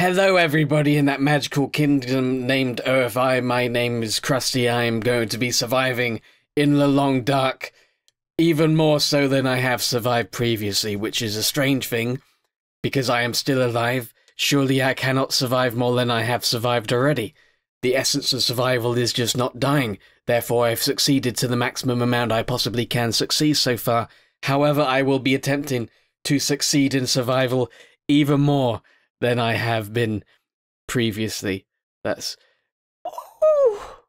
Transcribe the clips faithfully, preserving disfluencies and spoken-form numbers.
Hello everybody in that magical kingdom named O F I, my name is Krusty, I am going to be surviving in the Long Dark, even more so than I have survived previously, which is a strange thing, because I am still alive, surely I cannot survive more than I have survived already. The essence of survival is just not dying, therefore I have succeeded to the maximum amount I possibly can succeed so far, however I will be attempting to succeed in survival even more than I have been previously. That's... Oh!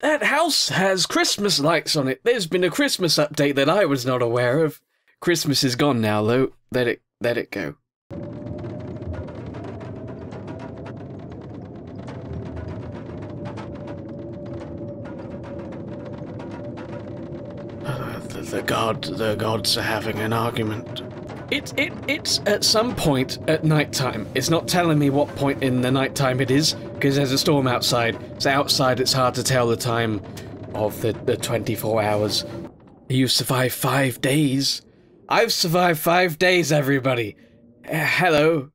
That house has Christmas lights on it. There's been a Christmas update that I was not aware of. Christmas is gone now, though. Let it, let it go. Uh, the, the god, the gods are having an argument. It, it, it's at some point at night time. It's not telling me what point in the night time it is, because there's a storm outside. So outside it's hard to tell the time of the, the twenty-four hours. You've survived five days. I've survived five days, everybody. Uh, hello.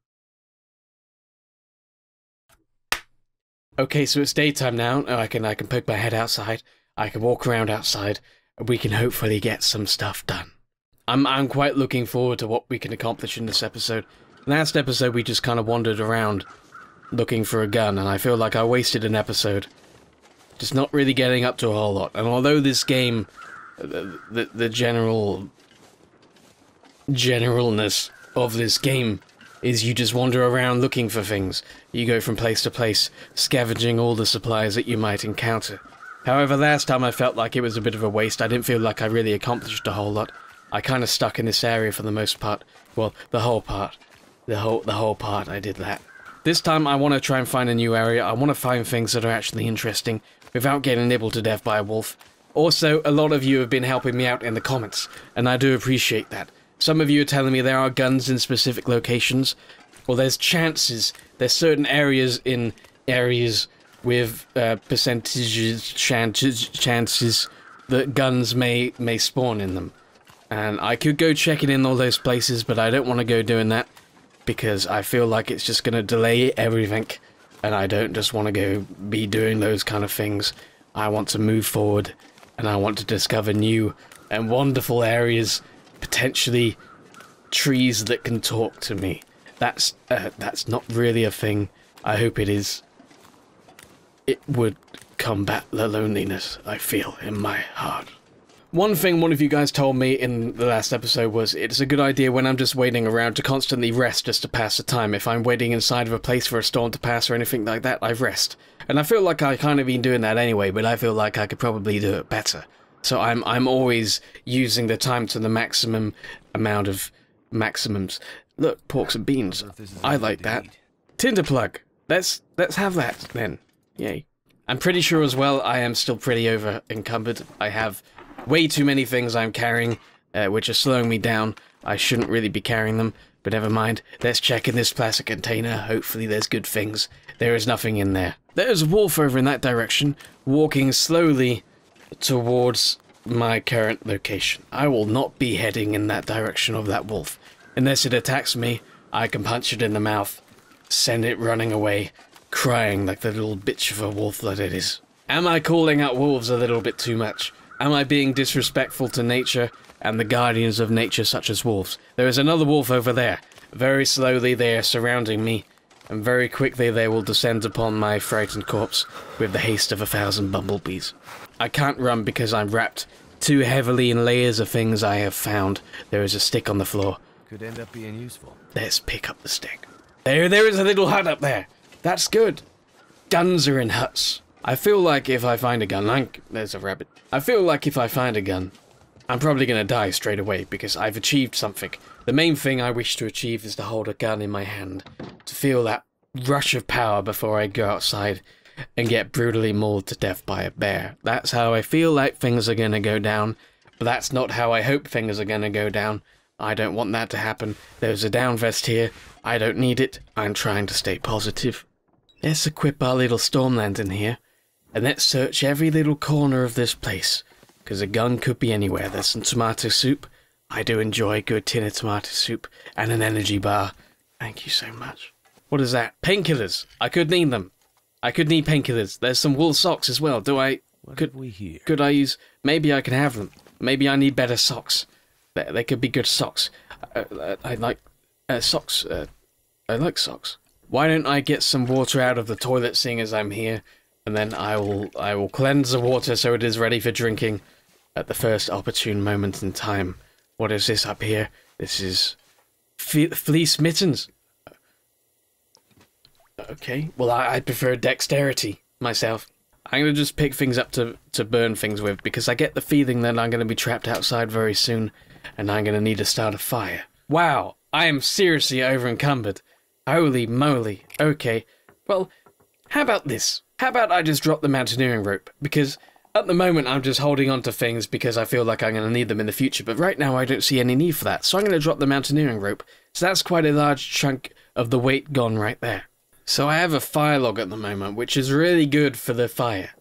Okay, so it's daytime now. Oh, I can, I can poke my head outside. I can walk around outside. We can hopefully get some stuff done. I'm, I'm quite looking forward to what we can accomplish in this episode. Last episode we just kind of wandered around looking for a gun, and I feel like I wasted an episode. Just not really getting up to a whole lot. And although this game, the, the, the general... generalness of this game is you just wander around looking for things. You go from place to place, scavenging all the supplies that you might encounter. However, last time I felt like it was a bit of a waste. I didn't feel like I really accomplished a whole lot. I kind of stuck in this area for the most part. Well, the whole part. The whole the whole part, I did that. This time I want to try and find a new area. I want to find things that are actually interesting without getting nibbled to death by a wolf. Also, a lot of you have been helping me out in the comments, and I do appreciate that. Some of you are telling me there are guns in specific locations, or there's chances, there's certain areas in areas with uh, percentages, chances, chances that guns may, may spawn in them. And I could go checking in all those places, but I don't want to go doing that because I feel like it's just going to delay everything, and I don't just want to go be doing those kind of things. I want to move forward, and I want to discover new and wonderful areas, potentially trees that can talk to me. That's uh, that's not really a thing. I hope it is. It would combat the loneliness I feel in my heart. One thing one of you guys told me in the last episode was it's a good idea when I'm just waiting around to constantly rest just to pass the time. If I'm waiting inside of a place for a storm to pass or anything like that, I rest. And I feel like I kind of been doing that anyway, but I feel like I could probably do it better. So I'm I'm always using the time to the maximum amount of maximums. Look, porks and beans. I like that. Tinderplug. Let's let's have that then. Yay. I'm pretty sure as well I am still pretty over encumbered. I have way too many things I'm carrying, uh, which are slowing me down. I shouldn't really be carrying them, but never mind. Let's check in this plastic container. Hopefully there's good things. There is nothing in there. There's a wolf over in that direction, walking slowly towards my current location. I will not be heading in that direction of that wolf. Unless it attacks me, I can punch it in the mouth, send it running away, crying like the little bitch of a wolf that it is. Am I calling out wolves a little bit too much? Am I being disrespectful to nature and the guardians of nature such as wolves? There is another wolf over there. Very slowly they are surrounding me, and very quickly they will descend upon my frightened corpse with the haste of a thousand bumblebees. I can't run because I'm wrapped too heavily in layers of things I have found. There is a stick on the floor. Could end up being useful. Let's pick up the stick. There, there is a little hut up there. That's good. Guns are in huts. I feel like if I find a gun, like, there's a rabbit. I feel like if I find a gun, I'm probably going to die straight away because I've achieved something. The main thing I wish to achieve is to hold a gun in my hand, to feel that rush of power before I go outside and get brutally mauled to death by a bear. That's how I feel like things are going to go down, but that's not how I hope things are going to go down. I don't want that to happen. There's a down vest here. I don't need it. I'm trying to stay positive. Let's equip our little storm lantern here. And let's search every little corner of this place, because a gun could be anywhere. There's some tomato soup. I do enjoy a good tin of tomato soup and an energy bar. Thank you so much. What is that? Painkillers. I could need them. I could need painkillers. There's some wool socks as well. Do I... What could we hear? Could I use... Maybe I can have them. Maybe I need better socks. They, they could be good socks. I, I, I like... Uh, socks. Uh, I like socks. Why don't I get some water out of the toilet, seeing as I'm here, and then I will I will cleanse the water so it is ready for drinking at the first opportune moment in time. What is this up here? This is... Fle fleece mittens. Okay, well I, I prefer dexterity myself. I'm going to just pick things up to, to burn things with, because I get the feeling that I'm going to be trapped outside very soon, and I'm going to need to start a fire. Wow, I am seriously over-encumbered. Holy moly. Okay, well, how about this? How about I just drop the mountaineering rope, because at the moment I'm just holding on to things because I feel like I'm going to need them in the future, but right now I don't see any need for that, so I'm going to drop the mountaineering rope. So that's quite a large chunk of the weight gone right there. So I have a fire log at the moment, which is really good for the fire.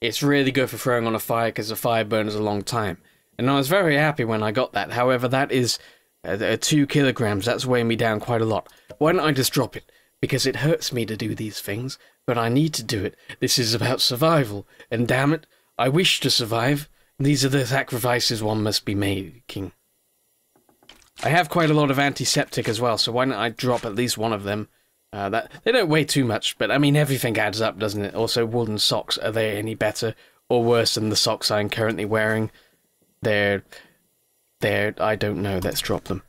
It's really good for throwing on a fire because a fire burns a long time. And I was very happy when I got that. However, that is uh, two kilograms. That's weighing me down quite a lot. Why don't I just drop it? Because it hurts me to do these things, but I need to do it. This is about survival. And damn it, I wish to survive. These are the sacrifices one must be making. I have quite a lot of antiseptic as well, so why don't I drop at least one of them? Uh, that they don't weigh too much, but I mean everything adds up, doesn't it? Also, woolen socks, are they any better or worse than the socks I'm currently wearing? They're, they're, I don't know, let's drop them.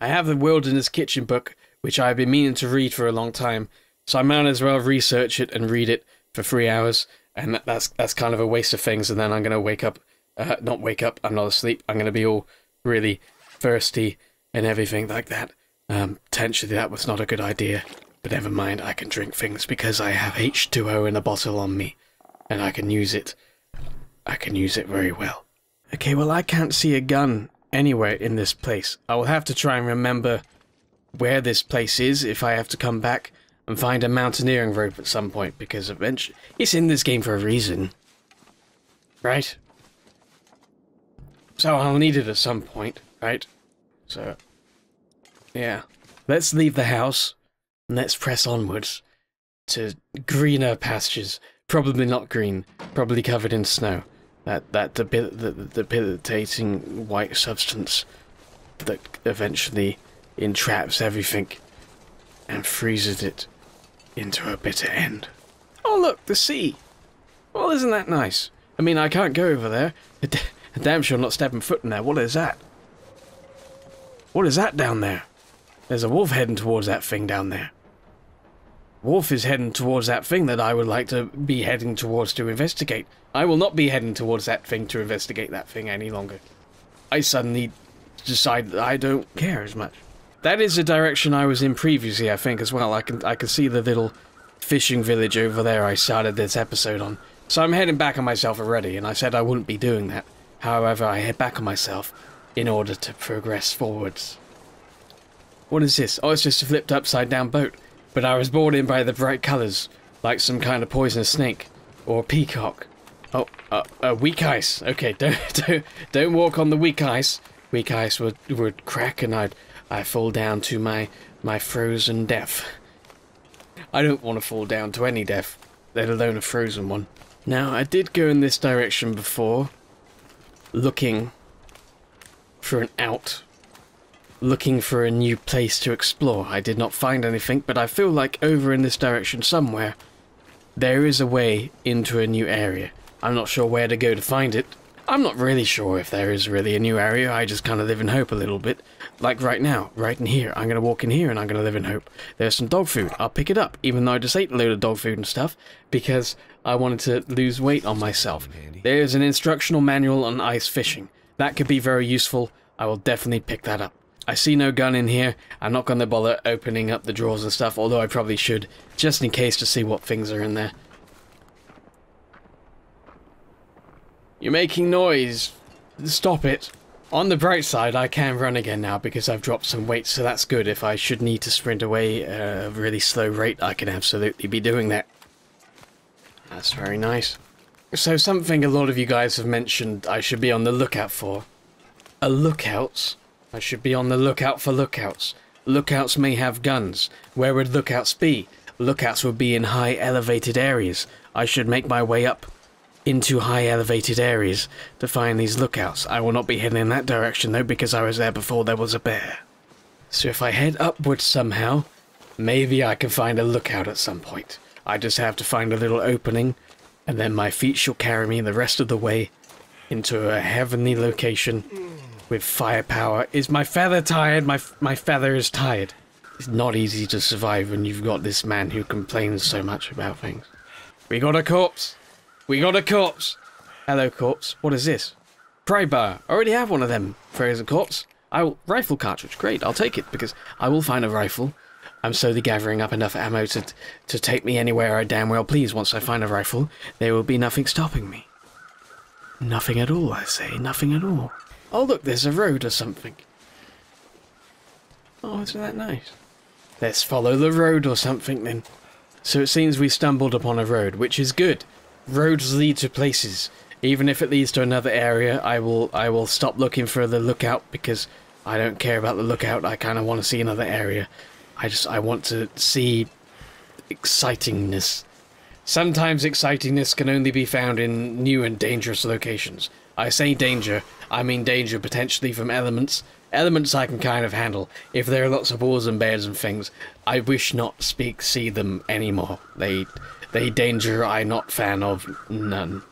I have the Wilderness Kitchen book, which I've been meaning to read for a long time, so I might as well research it and read it for three hours, and that, that's, that's kind of a waste of things, and then I'm going to wake up, uh, not wake up, I'm not asleep, I'm going to be all really thirsty and everything like that. Um, potentially that was not a good idea. But never mind, I can drink things because I have H two O in a bottle on me. And I can use it. I can use it very well. Okay, well I can't see a gun anywhere in this place. I will have to try and remember where this place is if I have to come back and find a mountaineering rope at some point, because eventually... It's in this game for a reason. Right? So I'll need it at some point, right? So... yeah. Let's leave the house. Let's press onwards to greener pastures. Probably not green, probably covered in snow. That that debil the, the debilitating white substance that eventually entraps everything and freezes it into a bitter end. Oh look, the sea! Well, isn't that nice? I mean, I can't go over there. I'm damn sure I'm not stepping foot in there. What is that? What is that down there? There's a wolf heading towards that thing down there. Wolf is heading towards that thing that I would like to be heading towards to investigate. I will not be heading towards that thing to investigate that thing any longer. I suddenly decide that I don't care as much. That is the direction I was in previously, I think, as well. I can I can see the little fishing village over there I started this episode on. So I'm heading back on myself already, and I said I wouldn't be doing that. However, I head back on myself in order to progress forwards. What is this? Oh, it's just a flipped upside down boat. But I was brought in by the bright colours, like some kind of poisonous snake or a peacock. Oh, uh, uh, weak ice. Okay, don't don't don't walk on the weak ice. Weak ice would would crack, and I'd I fall down to my my frozen death. I don't want to fall down to any death, let alone a frozen one. Now I did go in this direction before, looking for an out. Looking for a new place to explore. I did not find anything, but I feel like over in this direction somewhere, there is a way into a new area. I'm not sure where to go to find it. I'm not really sure if there is really a new area. I just kind of live in hope a little bit. Like right now, right in here. I'm going to walk in here and I'm going to live in hope. There's some dog food. I'll pick it up, even though I just ate a load of dog food and stuff, because I wanted to lose weight on myself. There's an instructional manual on ice fishing. That could be very useful. I will definitely pick that up. I see no gun in here. I'm not going to bother opening up the drawers and stuff, although I probably should, just in case to see what things are in there. You're making noise. Stop it. On the bright side, I can run again now because I've dropped some weight, so that's good. If I should need to sprint away at a really slow rate, I can absolutely be doing that. That's very nice. So something a lot of you guys have mentioned I should be on the lookout for. A lookout? I should be on the lookout for lookouts. Lookouts may have guns. Where would lookouts be? Lookouts would be in high elevated areas. I should make my way up into high elevated areas to find these lookouts. I will not be heading in that direction though, because I was there before there was a bear. So if I head upwards somehow, maybe I can find a lookout at some point. I just have to find a little opening, and then my feet shall carry me the rest of the way into a heavenly location with firepower. Is my feather tired? My my feather is tired. It's not easy to survive when you've got this man who complains so much about things. We got a corpse. We got a corpse. Hello, corpse. What is this? Pry bar. I already have one of them. Frozen corpse. I will, rifle cartridge. Great. I'll take it because I will find a rifle. I'm slowly gathering up enough ammo to to take me anywhere I damn well please. Once I find a rifle, there will be nothing stopping me. Nothing at all, I say. Nothing at all. Oh, look, there's a road or something. Oh, isn't that nice? Let's follow the road or something, then. So it seems we stumbled upon a road, which is good. Roads lead to places. Even if it leads to another area, I will I will stop looking for the lookout, because I don't care about the lookout. I kind of want to see another area. I just, I want to see excitingness. Sometimes excitingness can only be found in new and dangerous locations. I say danger, I mean danger potentially from elements. Elements I can kind of handle. If there are lots of wolves and bears and things, I wish not speak see them anymore. They, they danger I not fan of none.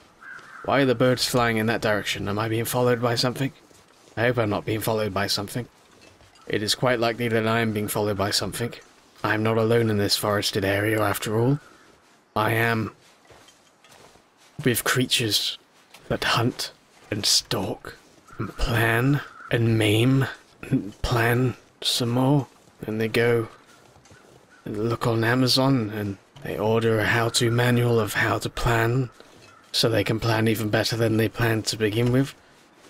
Why are the birds flying in that direction? Am I being followed by something? I hope I'm not being followed by something. It is quite likely that I am being followed by something. I am not alone in this forested area, after all. I am with creatures that hunt and stalk and plan and maim and plan some more. And they go and look on Amazon and they order a how-to manual of how to plan so they can plan even better than they planned to begin with.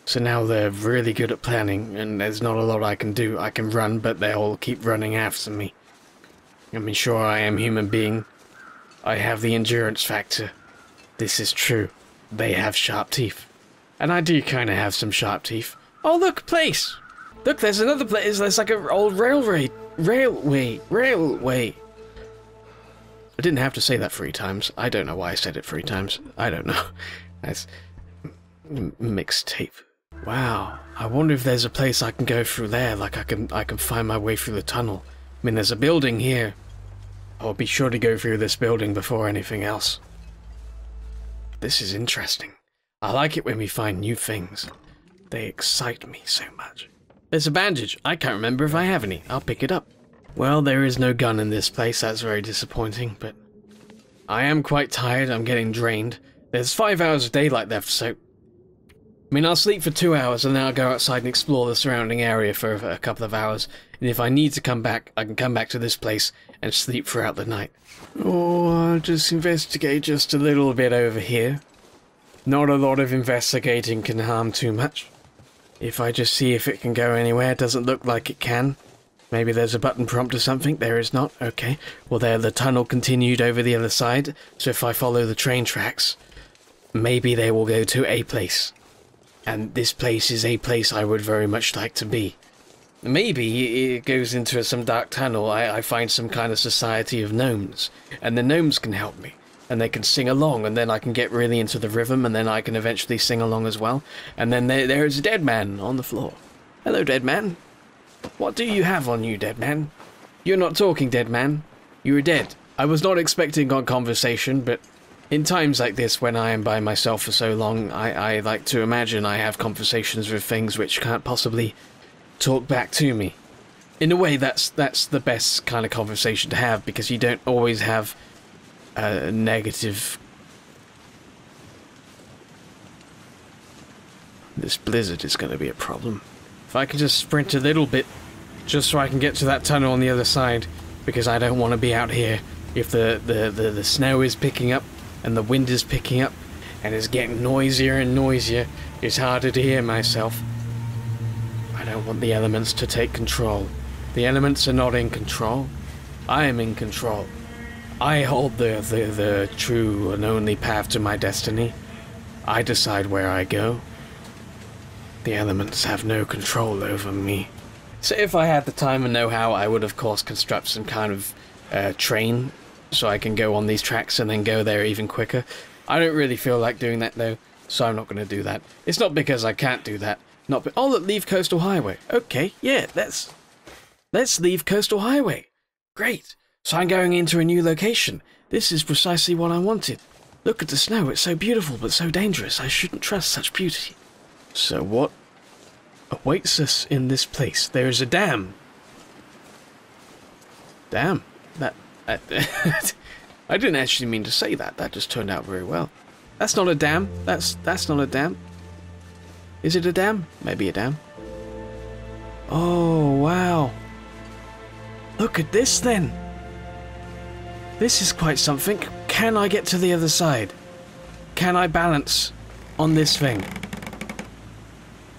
So now they're really good at planning, and there's not a lot I can do. I can run, but they'll keep running after me. I mean, sure, I am human being. I have the endurance factor. This is true. They have sharp teeth. And I do kind of have some sharp teeth. Oh, look, place! Look, there's another place. There's like an old railway. Railway. Railway. I didn't have to say that three times. I don't know why I said it three times. I don't know. That's mixtape. Wow, I wonder if there's a place I can go through there, like I can I can find my way through the tunnel. I mean, there's a building here. I'll be sure to go through this building before anything else. This is interesting. I like it when we find new things. They excite me so much. There's a bandage. I can't remember if I have any. I'll pick it up. Well, there is no gun in this place. That's very disappointing, but I am quite tired. I'm getting drained. There's five hours of daylight left, so I mean, I'll sleep for two hours and then I'll go outside and explore the surrounding area for a couple of hours. And if I need to come back, I can come back to this place and sleep throughout the night. Or I'll just investigate just a little bit over here. Not a lot of investigating can harm too much. If I just see if it can go anywhere, it doesn't look like it can. Maybe there's a button prompt or something. There is not. Okay. Well, there the tunnel continued over the other side. So if I follow the train tracks, maybe they will go to a place. And this place is a place I would very much like to be. Maybe it goes into some dark tunnel. I, I find some kind of society of gnomes. And the gnomes can help me. And they can sing along. And then I can get really into the rhythm. And then I can eventually sing along as well. And then there, there is a dead man on the floor. Hello, dead man. What do you have on you, dead man? You're not talking, dead man. You are dead. I was not expecting on conversation, but in times like this, when I am by myself for so long, I, I like to imagine I have conversations with things which can't possibly talk back to me. In a way, that's that's the best kind of conversation to have, because you don't always have a negative... This blizzard is going to be a problem. If I can just sprint a little bit, just so I can get to that tunnel on the other side, because I don't want to be out here if the, the, the, the snow is picking up. And the wind is picking up, and it's getting noisier and noisier. It's harder to hear myself. I don't want the elements to take control. The elements are not in control. I am in control. I hold the, the, the true and only path to my destiny. I decide where I go. The elements have no control over me. So if I had the time and know-how, I would of course construct some kind of uh, train so I can go on these tracks and then go there even quicker. I don't really feel like doing that though, so I'm not going to do that. It's not because I can't do that. Not be oh, look, leave Coastal Highway. Okay, yeah, let's, let's leave Coastal Highway. Great. So I'm going into a new location. This is precisely what I wanted. Look at the snow. It's so beautiful, but so dangerous. I shouldn't trust such beauty. So what awaits us in this place? There is a dam. Damn. That... that I didn't actually mean to say that. That just turned out very well. That's not a dam. That's, that's not a dam. Is it a dam? Maybe a dam. Oh, wow. Look at this, then. This is quite something. Can I get to the other side? Can I balance on this thing?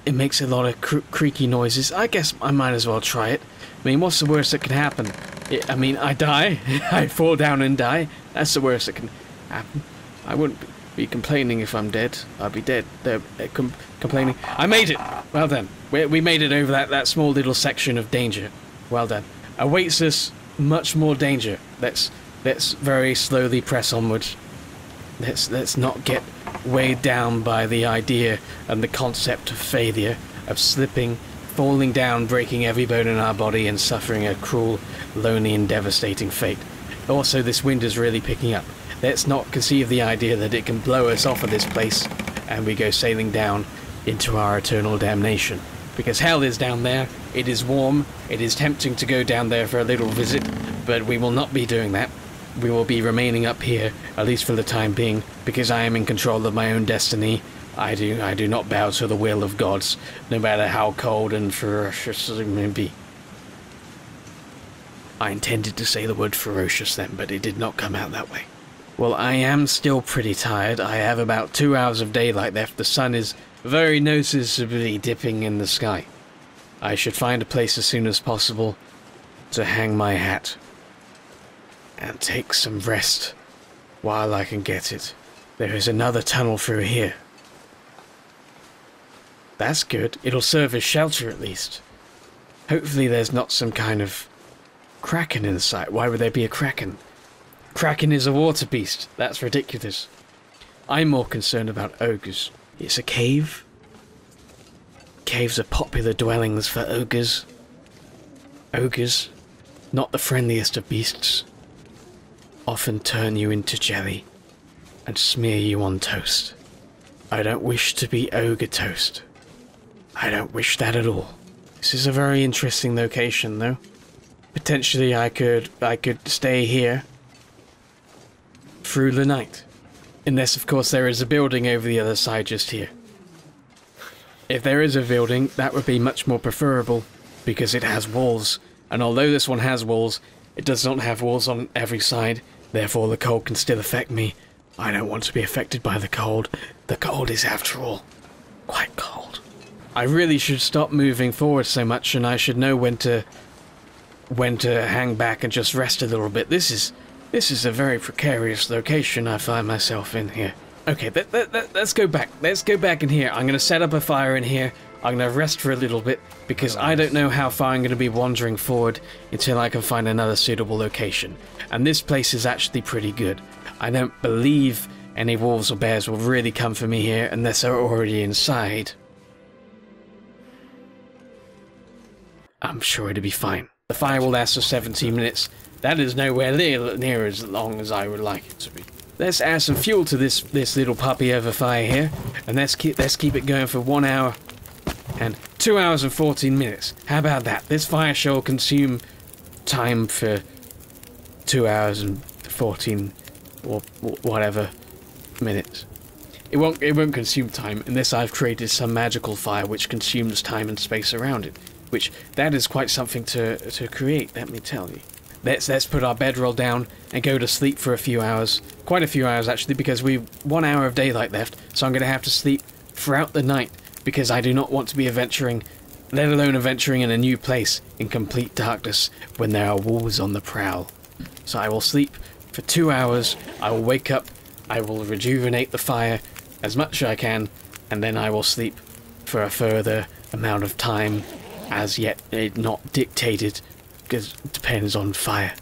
It makes a lot of cre creaky noises. I guess I might as well try it. I mean, what's the worst that can happen? It, I mean, I die. I fall down and die. That's the worst that can happen. I wouldn't... be Be complaining if I'm dead. I'd be dead. They're com complaining. I made it. Well done. We, we made it over that, that small little section of danger. Well done. Awaits us much more danger. Let's let's very slowly press onwards. Let's let's not get weighed down by the idea and the concept of failure, of slipping, falling down, breaking every bone in our body, and suffering a cruel, lonely, and devastating fate. Also, this wind is really picking up. Let's not conceive the idea that it can blow us off of this place and we go sailing down into our eternal damnation. Because hell is down there, it is warm, it is tempting to go down there for a little visit, but we will not be doing that. We will be remaining up here, at least for the time being, because I am in control of my own destiny. I do, I do not bow to the will of gods, no matter how cold and ferocious it may be. I intended to say the word ferocious then, but it did not come out that way. Well, I am still pretty tired. I have about two hours of daylight left. The sun is very noticeably dipping in the sky. I should find a place as soon as possible to hang my hat and take some rest while I can get it. There is another tunnel through here. That's good. It'll serve as shelter at least. Hopefully there's not some kind of kraken in sight. Why would there be a kraken? Kraken is a water beast. That's ridiculous. I'm more concerned about ogres. It's a cave. Caves are popular dwellings for ogres. Ogres, not the friendliest of beasts, often turn you into jelly and smear you on toast. I don't wish to be ogre toast. I don't wish that at all. This is a very interesting location, though. Potentially, I could I could stay here through the night. Unless, of course, there is a building over the other side just here. If there is a building, that would be much more preferable because it has walls. And although this one has walls, it does not have walls on every side. Therefore, the cold can still affect me. I don't want to be affected by the cold. The cold is, after all, quite cold. I really should stop moving forward so much, and I should know when to... when to hang back and just rest a little bit. This is... This is a very precarious location I find myself in here. Okay, th th th let's go back. Let's go back in here. I'm going to set up a fire in here. I'm going to rest for a little bit because I don't know how far I'm going to be wandering forward until I can find another suitable location. And this place is actually pretty good. I don't believe any wolves or bears will really come for me here unless they're already inside. I'm sure it'll be fine. The fire will last for seventeen minutes. That is nowhere near, near as long as I would like it to be. Let's add some fuel to this this little puppy over fire here, and let's keep let's keep it going for one hour and two hours and fourteen minutes. How about that? This fire shall consume time for two hours and fourteen or whatever minutes. It won't it won't consume time unless I've created some magical fire which consumes time and space around it. Which that is quite something to to create. Let me tell you. Let's let's put our bedroll down and go to sleep for a few hours. Quite a few hours actually, because we've one hour of daylight left, so I'm going to have to sleep throughout the night because I do not want to be adventuring, let alone adventuring in a new place in complete darkness when there are wolves on the prowl. So I will sleep for two hours. I will wake up. I will rejuvenate the fire as much as I can, and then I will sleep for a further amount of time As yet, it's not dictated, because it depends on fire.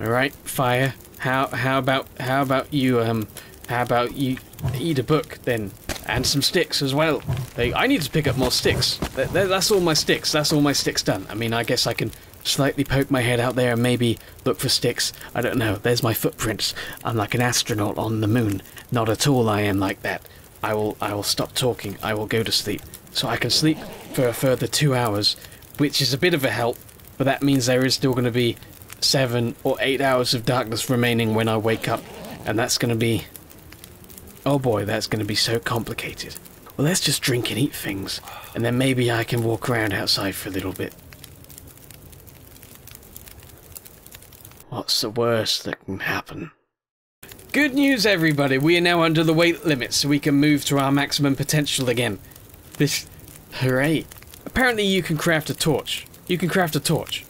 Alright, fire. How how about how about you um how about you eat a book then, and some sticks as well. They, I need to pick up more sticks. That, that, that's all my sticks. That's all my sticks done. I mean, I guess I can slightly poke my head out there and maybe look for sticks. I don't know. There's my footprints. I'm like an astronaut on the moon. Not at all. I am like that. I will I will stop talking. I will go to sleep, so I can sleep for a further two hours, which is a bit of a help. But that means there is still going to be seven or eight hours of darkness remaining when I wake up, and that's going to be, oh boy, that's going to be so complicated. Well, let's just drink and eat things, and then maybe I can walk around outside for a little bit. What's the worst that can happen? Good news, everybody. We are now under the weight limit, so we can move to our maximum potential again. This... hooray. Apparently you can craft a torch. You can craft a torch.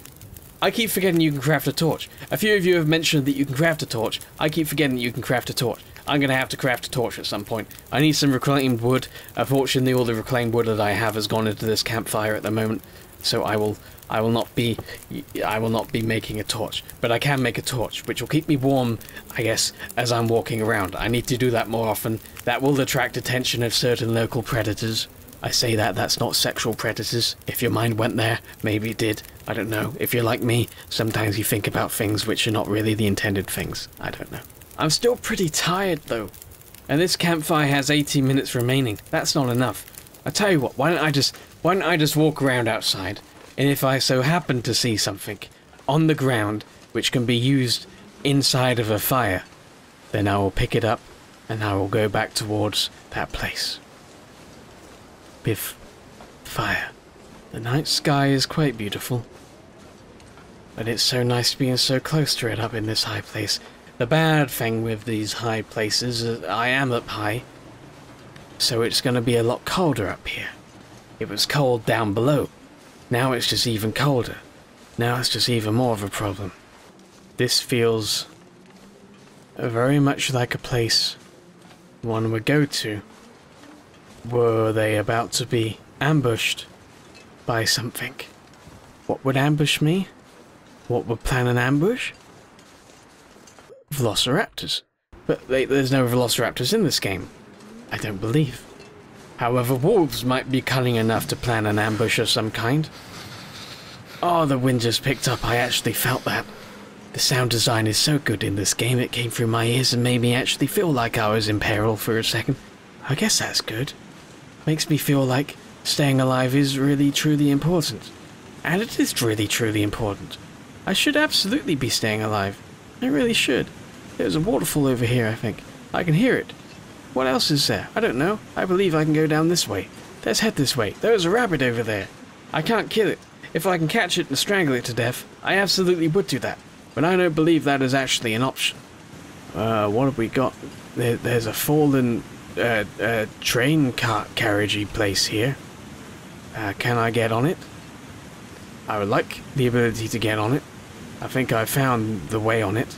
I keep forgetting you can craft a torch. A few of you have mentioned that you can craft a torch. I keep forgetting that you can craft a torch. I'm gonna have to craft a torch at some point. I need some reclaimed wood. Unfortunately, all the reclaimed wood that I have has gone into this campfire at the moment, so I will I will not be I will not be making a torch. But I can make a torch, which will keep me warm, I guess, as I'm walking around. I need to do that more often. That will attract attention of certain local predators. I say that, that's not sexual predators. If your mind went there, maybe it did. I don't know. If you're like me, sometimes you think about things which are not really the intended things. I don't know. I'm still pretty tired, though. And this campfire has eighteen minutes remaining. That's not enough. I tell you what, why don't I just... why don't I just walk around outside? And if I so happen to see something on the ground which can be used inside of a fire, then I will pick it up and I will go back towards that place. Biff. Fire. The night sky is quite beautiful, but it's so nice being so close to it up in this high place. The bad thing with these high places is I am up high, so it's going to be a lot colder up here. It was cold down below. Now it's just even colder. Now it's just even more of a problem. This feels very much like a place one would go to were they about to be ambushed by something. What would ambush me? What would plan an ambush? Velociraptors. But they, there's no velociraptors in this game. I don't believe. However, wolves might be cunning enough to plan an ambush of some kind. Oh, the wind just picked up. I actually felt that. The sound design is so good in this game. It came through my ears and made me actually feel like I was in peril for a second. I guess that's good. Makes me feel like staying alive is really truly important. And it is really truly important. I should absolutely be staying alive. I really should. There's a waterfall over here, I think. I can hear it. What else is there? I don't know. I believe I can go down this way. Let's head this way. There's a rabbit over there. I can't kill it. If I can catch it and strangle it to death, I absolutely would do that. But I don't believe that is actually an option. Uh, what have we got? There, there's a fallen uh, uh, train car carriagey place here. Uh, can I get on it? I would like the ability to get on it. I think I found the way on it.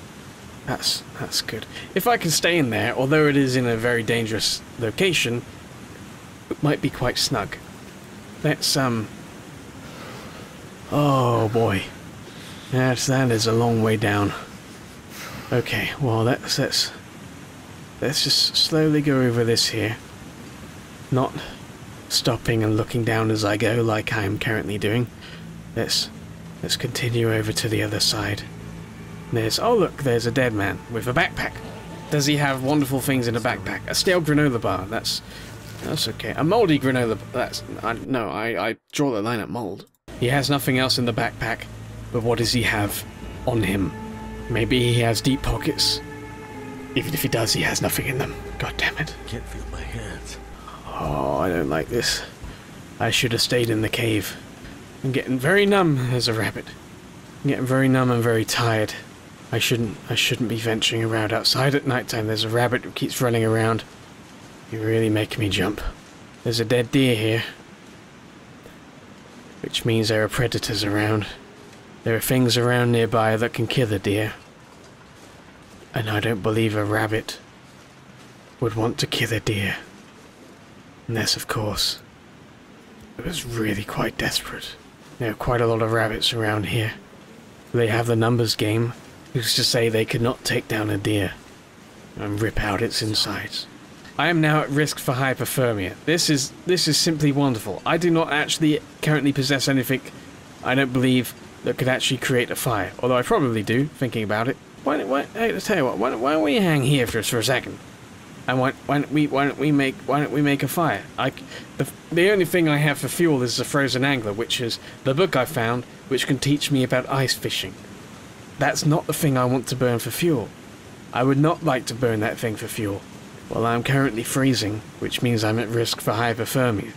That's that's good. If I can stay in there, although it is in a very dangerous location, it might be quite snug. Let's um. Oh boy, that's that is a long way down. Okay, well let's let's let's just slowly go over this here, not stopping and looking down as I go like I am currently doing. Let's. Let's continue over to the other side. There's... oh look, there's a dead man with a backpack. Does he have wonderful things in a backpack? A stale granola bar, that's... that's okay. A mouldy granola bar, that's... I, no, I, I draw the line at mould. He has nothing else in the backpack, but what does he have on him? Maybe he has deep pockets. Even if he does, he has nothing in them. God damn it. I can't feel my hands. Oh, I don't like this. I should have stayed in the cave. I'm getting very numb as a rabbit. I'm getting very numb and very tired. I shouldn't I shouldn't be venturing around outside at night time. There's a rabbit who keeps running around. You really make me jump. There's a dead deer here. Which means there are predators around. There are things around nearby that can kill a deer. And I don't believe a rabbit would want to kill a deer. Unless, of course, it was really quite desperate. There are quite a lot of rabbits around here. They have the numbers game. Who's to say they could not take down a deer and rip out its insides? I am now at risk for hypothermia. This is this is simply wonderful. I do not actually currently possess anything, I don't believe, that could actually create a fire. Although I probably do, thinking about it. Why, why, hey, I tell you what, why, why don't we hang here for, for a second? And why, why don't we why don't we make why don't we make a fire? I, the the only thing I have for fuel is the Frozen Angler, which is the book I found, which can teach me about ice fishing. That's not the thing I want to burn for fuel. I would not like to burn that thing for fuel. Well, I'm currently freezing, which means I'm at risk for hypothermia.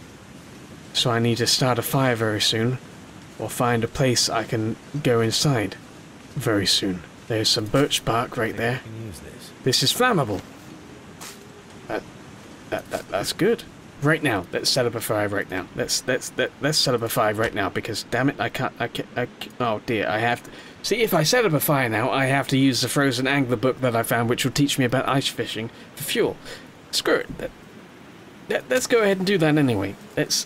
So I need to start a fire very soon, or find a place I can go inside very soon. There's some birch bark right there. This is flammable. That, that, that, that's good. Right now, let's set up a fire right now. Let's let's let, let's set up a fire right now because damn it, I can't. I can't. I can't oh dear, I have to. See, if I set up a fire now, I have to use the Frozen Angler book that I found, which will teach me about ice fishing for fuel. Screw it. That, that, let's go ahead and do that anyway. Let's.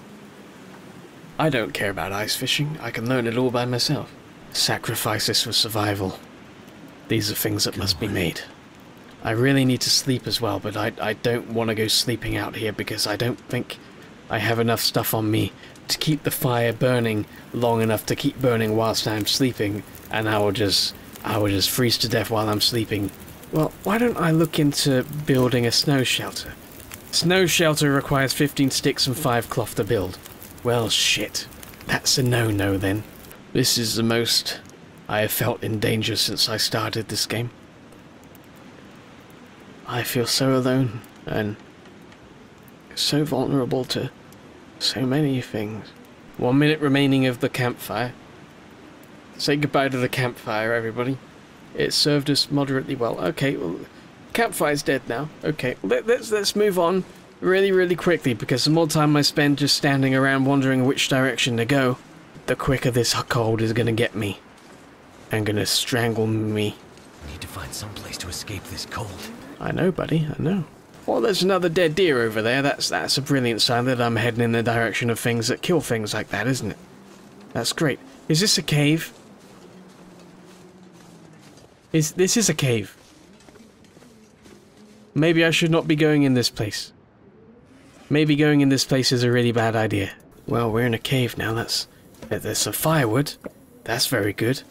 I don't care about ice fishing. I can learn it all by myself. Sacrifices for survival. These are things that must be made. I really need to sleep as well, but I, I don't want to go sleeping out here because I don't think I have enough stuff on me to keep the fire burning long enough to keep burning whilst I'm sleeping, and I will just I will just freeze to death while I'm sleeping. Well, why don't I look into building a snow shelter? Snow shelter requires fifteen sticks and five cloth to build. Well, shit. That's a no-no then. This is the most I have felt in danger since I started this game. I feel so alone, and so vulnerable to so many things. One minute remaining of the campfire. Say goodbye to the campfire, everybody. It served us moderately well. Okay, well, campfire's dead now. Okay, let, let's, let's move on really, really quickly, because the more time I spend just standing around wondering which direction to go, the quicker this cold is gonna get me. And gonna strangle me. I need to find some place to escape this cold. I know, buddy, I know. Well, there's another dead deer over there. That's that's a brilliant sign that I'm heading in the direction of things that kill things like that, isn't it? That's great. Is this a cave? Is this is a cave. Maybe I should not be going in this place. Maybe going in this place is a really bad idea. Well, we're in a cave now. That's there's some firewood. That's very good.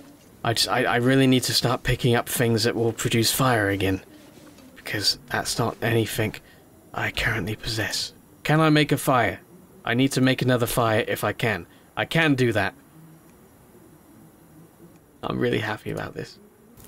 I, just, I, I really need to start picking up things that will produce fire again. Because that's not anything I currently possess. Can I make a fire? I need to make another fire if I can. I can do that. I'm really happy about this.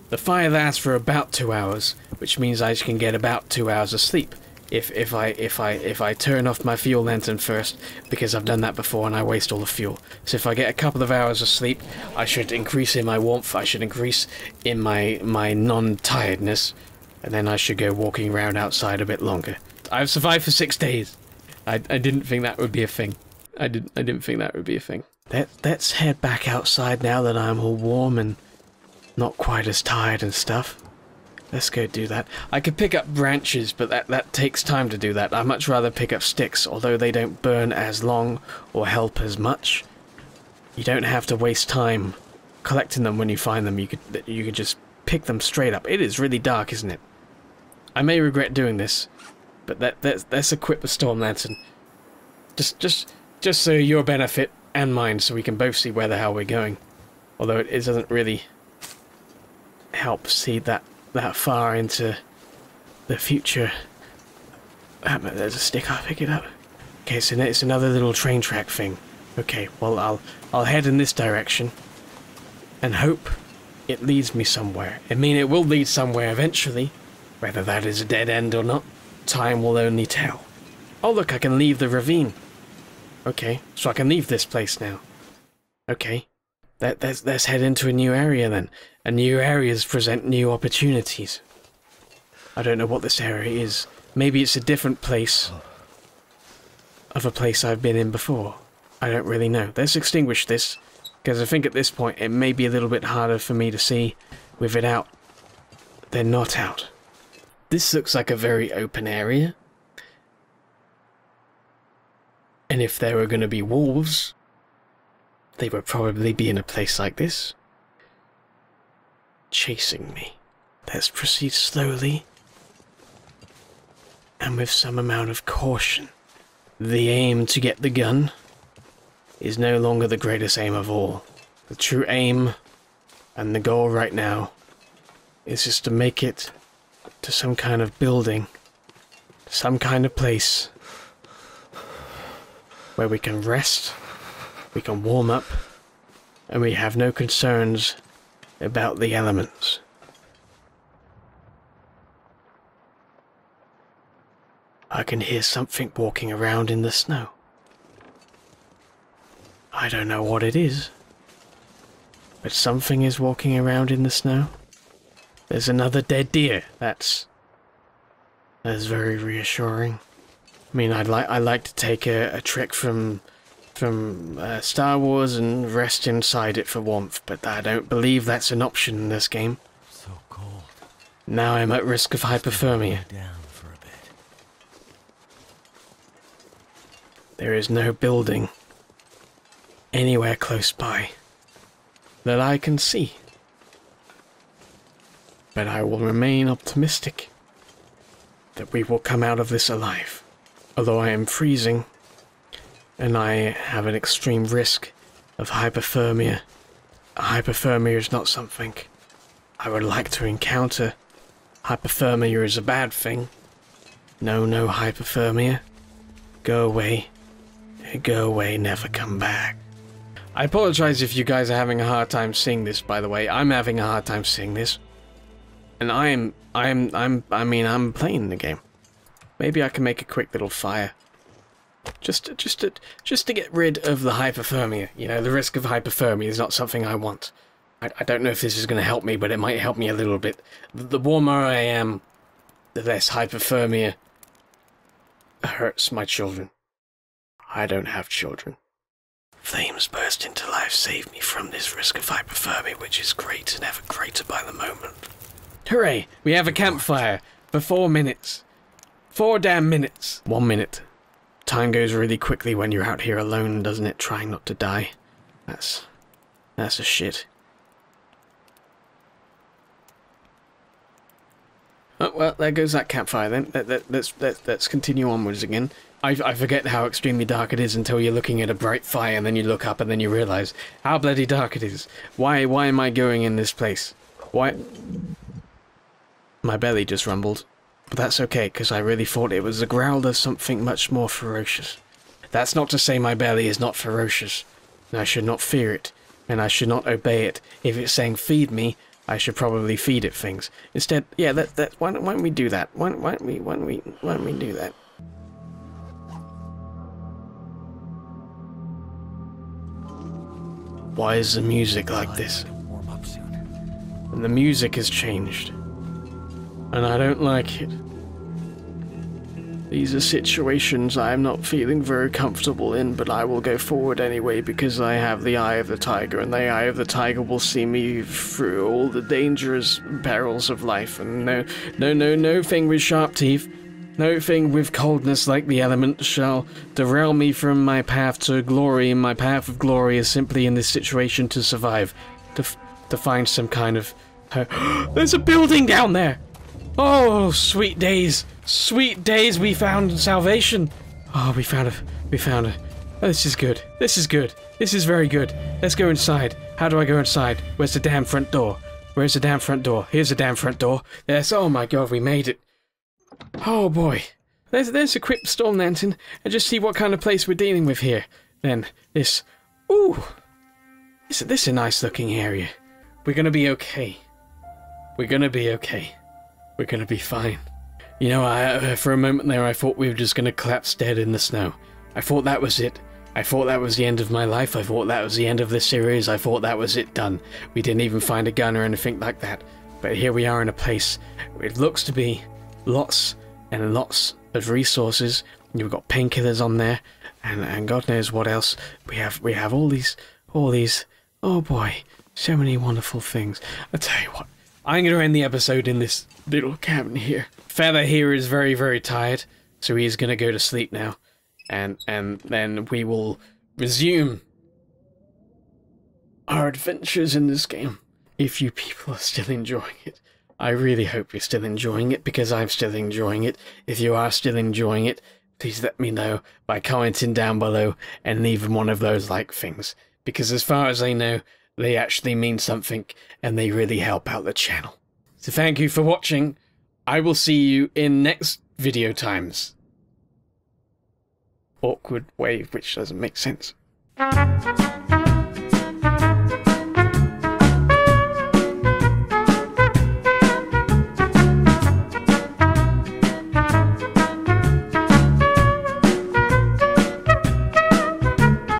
The fire lasts for about two hours, which means I can get about two hours of sleep. If if I if I if I turn off my fuel lantern first, because I've done that before and I waste all the fuel. So if I get a couple of hours of sleep, I should increase in my warmth. I should increase in my my non-tiredness. And then I should go walking around outside a bit longer. I've survived for six days. I, I didn't think that would be a thing. I didn't I didn't think that would be a thing. Let, let's head back outside now that I'm all warm and not quite as tired and stuff. Let's go do that. I could pick up branches, but that, that takes time to do that. I'd much rather pick up sticks, although they don't burn as long or help as much. You don't have to waste time collecting them when you find them. You could, you could just pick them straight up. It is really dark, isn't it? I may regret doing this, but that, that, let's equip the storm lantern. Just, just, just so your benefit and mine, so we can both see where the hell we're going. Although it, it doesn't really help see that that far into the future. Um, there's a stick. I'll pick it up. Okay, so it's another little train track thing. Okay, well I'll I'll head in this direction and hope it leads me somewhere. I mean, it will lead somewhere eventually. Whether that is a dead end or not, time will only tell. Oh look, I can leave the ravine. Okay, so I can leave this place now. Okay, let, let's, let's head into a new area then. And new areas present new opportunities. I don't know what this area is. Maybe it's a different place of a place I've been in before. I don't really know. Let's extinguish this, because I think at this point it may be a little bit harder for me to see with it out than not out. This looks like a very open area. And if there were going to be wolves, they would probably be in a place like this. Chasing me. Let's proceed slowly and with some amount of caution. The aim to get the gun is no longer the greatest aim of all. The true aim and the goal right now is just to make it to some kind of building, some kind of place where we can rest, we can warm up, and we have no concerns about the elements. I can hear something walking around in the snow. I don't know what it is, but something is walking around in the snow. There's another dead deer. That's that's very reassuring. I mean, I'd like I like to take a, a trek from from uh, Star Wars and rest inside it for warmth, but I don't believe that's an option in this game. So cold. Now I'm at risk of hypothermia. There is no building anywhere close by that I can see. But I will remain optimistic that we will come out of this alive. Although I am freezing and I have an extreme risk of hypothermia. Hypothermia is not something I would like to encounter. Hypothermia is a bad thing. No, no hypothermia. Go away. Go away, never come back. I apologize if you guys are having a hard time seeing this, by the way. I'm having a hard time seeing this. And I'm, I'm, I'm, I mean, I'm playing the game. Maybe I can make a quick little fire. Just, just to, just to get rid of the hypothermia. You know, the risk of hypothermia is not something I want. I, I don't know if this is going to help me, but it might help me a little bit. The warmer I am, the less hypothermia hurts my children. I don't have children. Flames burst into life, save me from this risk of hypothermia, which is great and ever greater by the moment. Hooray! We have a campfire for four minutes. Four damn minutes. One minute. Time goes really quickly when you're out here alone, doesn't it? Trying not to die. That's... that's a shit. Oh, well, there goes that campfire then. Let, let, let's, let, let's continue onwards again. I, I forget how extremely dark it is until you're looking at a bright fire and then you look up and then you realise how bloody dark it is. Why, why am I going in this place? Why? My belly just rumbled. But that's okay, because I really thought it was the growl of something much more ferocious. That's not to say my belly is not ferocious, and I should not fear it, and I should not obey it. If it's saying feed me, I should probably feed it things. Instead, yeah, that, that, why, don't, why don't we do that? Why don't, why don't we, why don't we, why don't we do that? Why is the music like this? And the music has changed. And I don't like it. These are situations I am not feeling very comfortable in, but I will go forward anyway because I have the eye of the tiger, and the eye of the tiger will see me through all the dangerous perils of life, and no, no, no, no thing with sharp teeth, no thing with coldness like the elements shall derail me from my path to glory, and my path of glory is simply in this situation to survive, to, f to find some kind of... There's a building down there! Oh, sweet days! Sweet days, we found salvation! Oh, we found a... we found a... Oh, this is good. This is good. This is very good. Let's go inside. How do I go inside? Where's the damn front door? Where's the damn front door? Here's the damn front door. Yes, oh my god, we made it. Oh boy. Let's, let's equip Storm Lantern and just see what kind of place we're dealing with here. Then, this... Ooh! Isn't this a nice looking area? We're gonna be okay. We're gonna be okay. We're gonna be fine. You know, I, uh, for a moment there I thought we were just gonna collapse dead in the snow. I thought that was it. I thought that was the end of my life. I thought that was the end of this series. I thought that was it done. We didn't even find a gun or anything like that. But here we are in a place. It looks to be lots and lots of resources. You've got painkillers on there, and, and God knows what else. We have we have all these, all these, oh boy, so many wonderful things. I tell you what. I'm going to end the episode in this little cabin here. Feather here is very, very tired, so he's going to go to sleep now. And and then we will resume our adventures in this game. If you people are still enjoying it, I really hope you're still enjoying it, because I'm still enjoying it. If you are still enjoying it, please let me know by commenting down below and leaving one of those like things, because as far as I know, they actually mean something and they really help out the channel. So thank you for watching. I will see you in next video times. Awkward wave, which doesn't make sense.